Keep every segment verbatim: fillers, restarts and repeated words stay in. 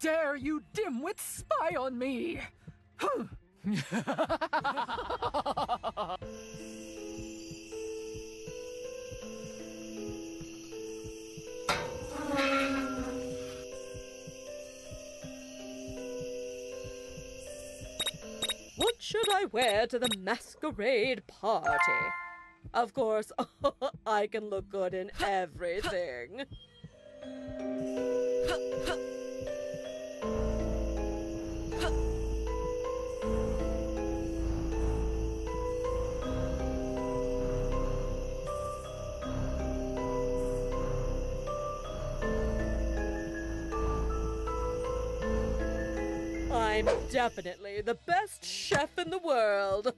dare you dimwit spy on me! What should I wear to the masquerade party? Of course, I can look good in everything. I'm definitely the best chef in the world.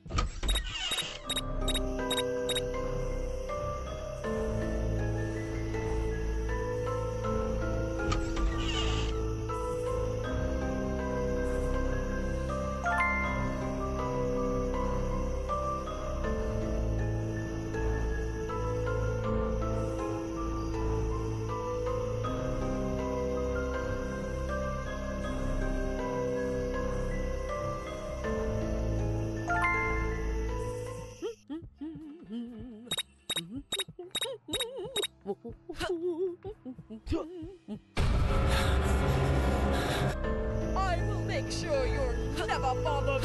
I will make sure you're never bothered.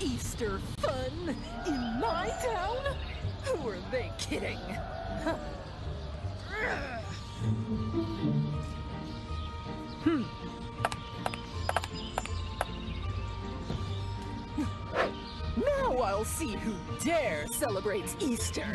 Easter fun in my town? Who are they kidding? hmm. Now I'll I'll see who dare celebrates Easter.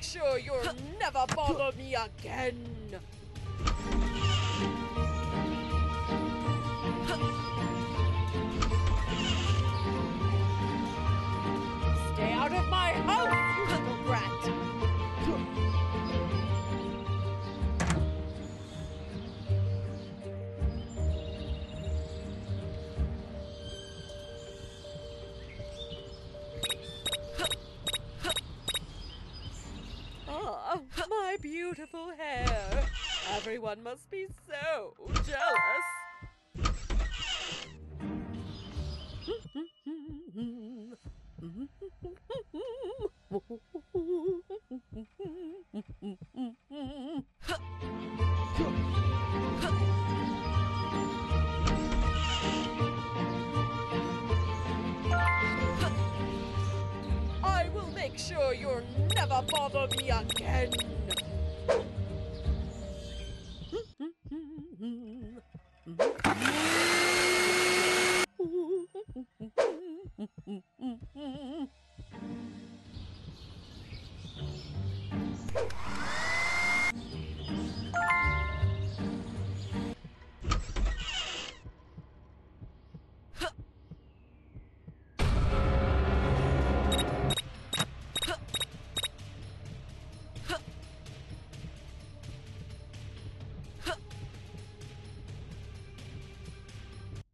Sure, you'll never bother me again. Stay out of my house, you little brat. Beautiful hair. Everyone must be so jealous. I will make sure you'll never bother me again.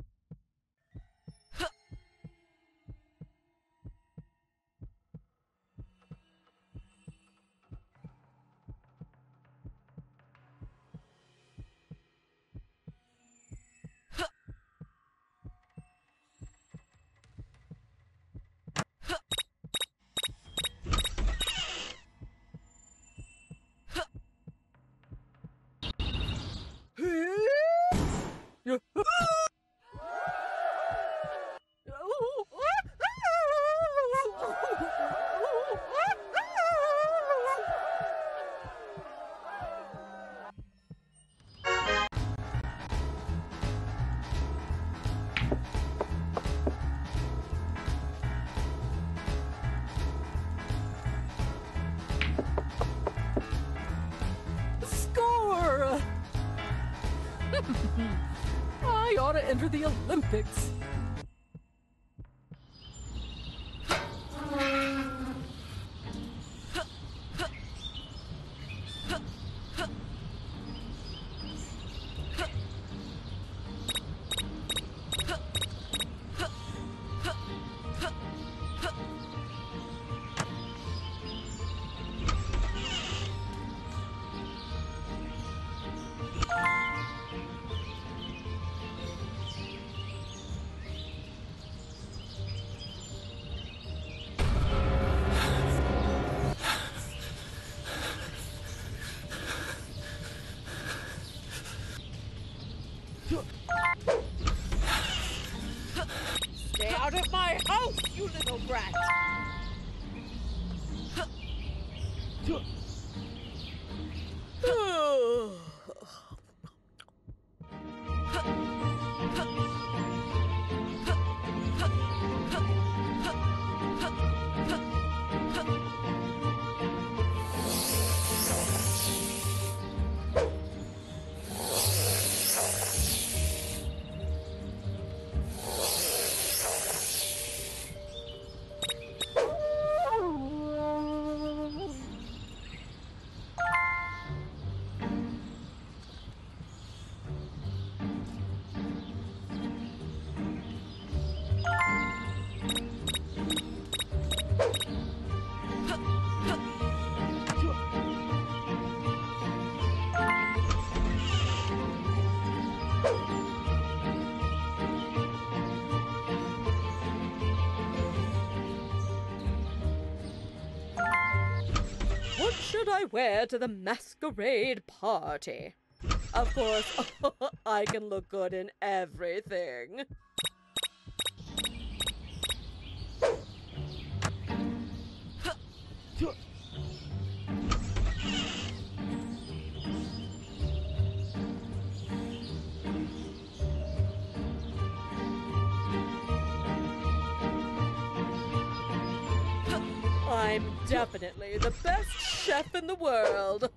I ought to enter the Olympics. Stay out of my house, you little brat! I wear to the masquerade party? Of course, I can look good in everything. I'm definitely the best chef in the world.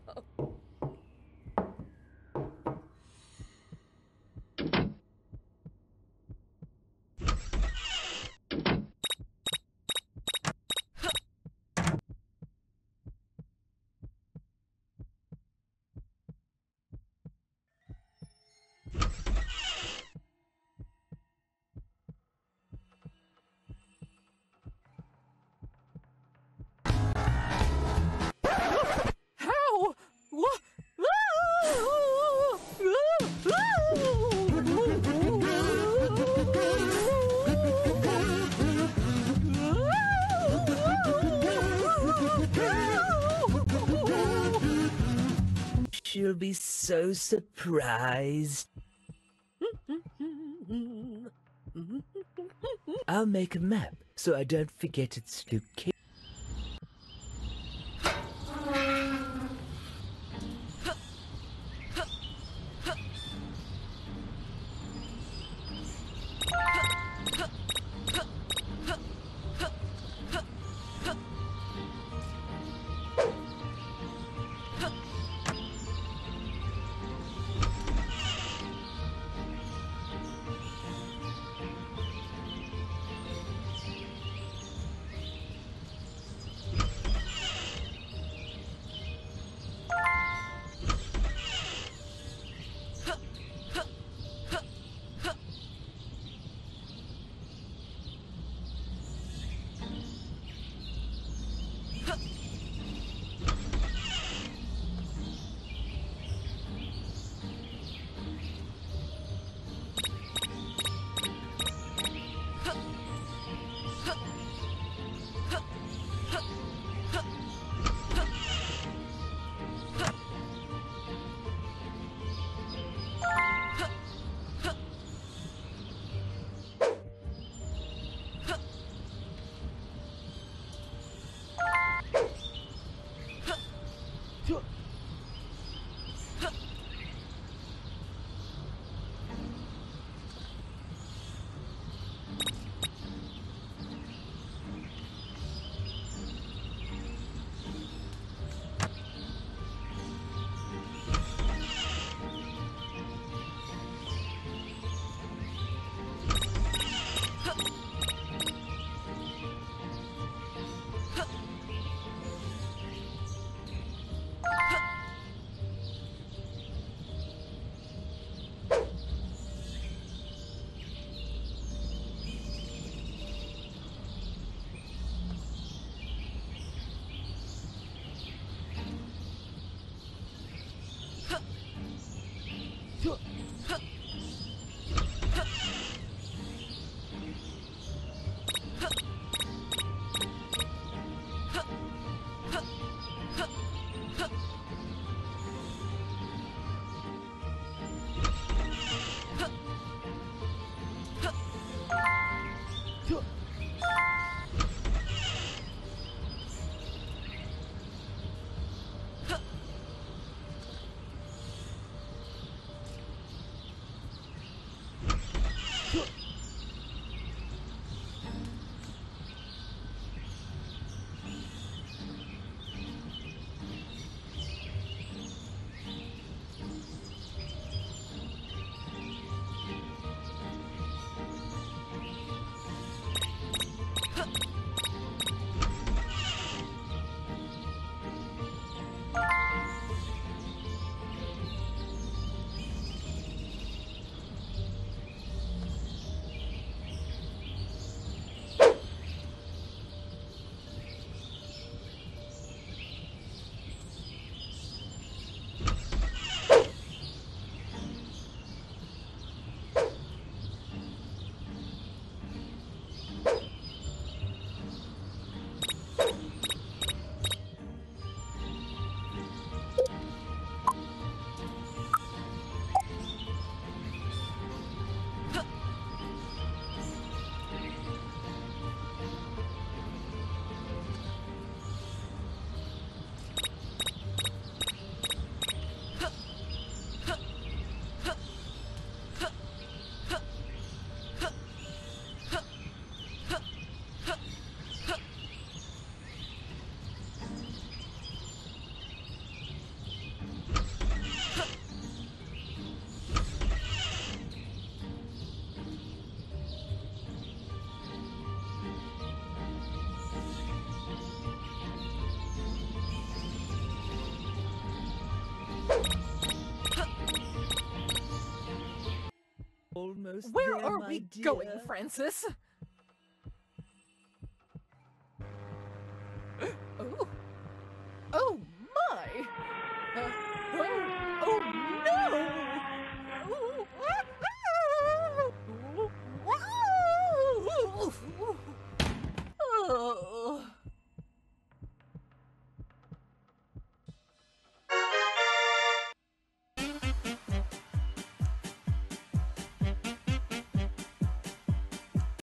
You'll be so surprised. I'll make a map so I don't forget its location. we going, Francis? Oh! Oh,